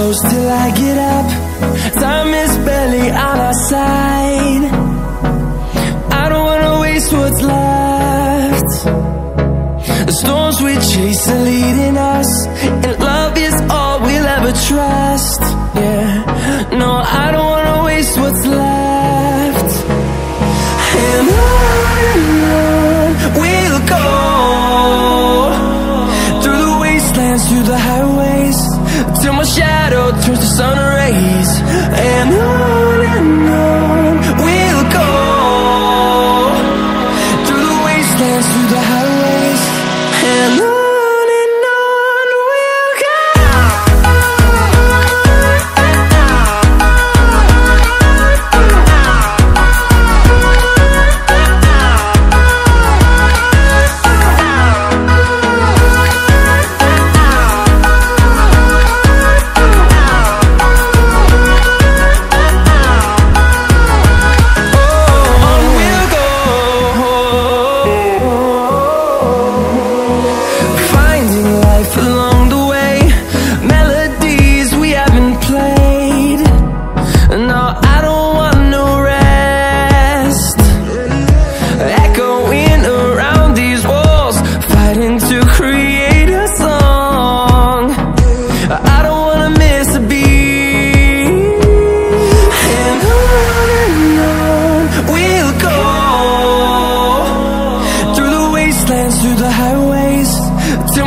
close till I get up. Time is barely on our side. I don't wanna waste what's left. The storms we chase are leading us, and love is all we'll ever trust. Yeah, no, I don't wanna waste what's left. And on we'll go, through the wastelands, through the highways, till my shadow turns to sun rays. And on we'll go, through the wastelands, through the highways, and on we'll go. Through the highways, till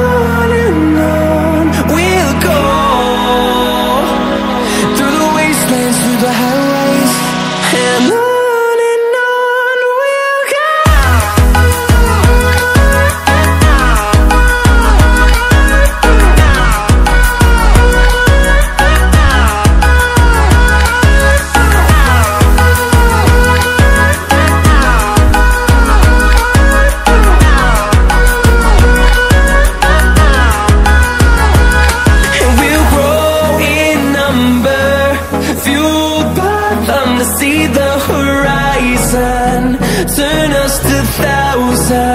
on we'll go, through the wastelands, through the highways, and on we'll go. See the horizon, turn us to thousands.